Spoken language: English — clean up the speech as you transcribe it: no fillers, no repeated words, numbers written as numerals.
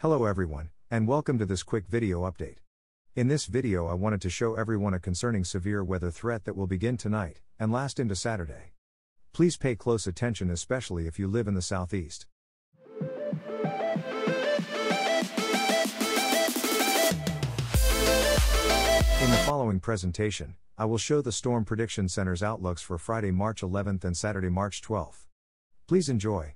Hello everyone, and welcome to this quick video update. In this video I wanted to show everyone a concerning severe weather threat that will begin tonight, and last into Saturday. Please pay close attention, especially if you live in the southeast. In the following presentation, I will show the Storm Prediction Center's outlooks for Friday March 11th and Saturday March 12th. Please enjoy.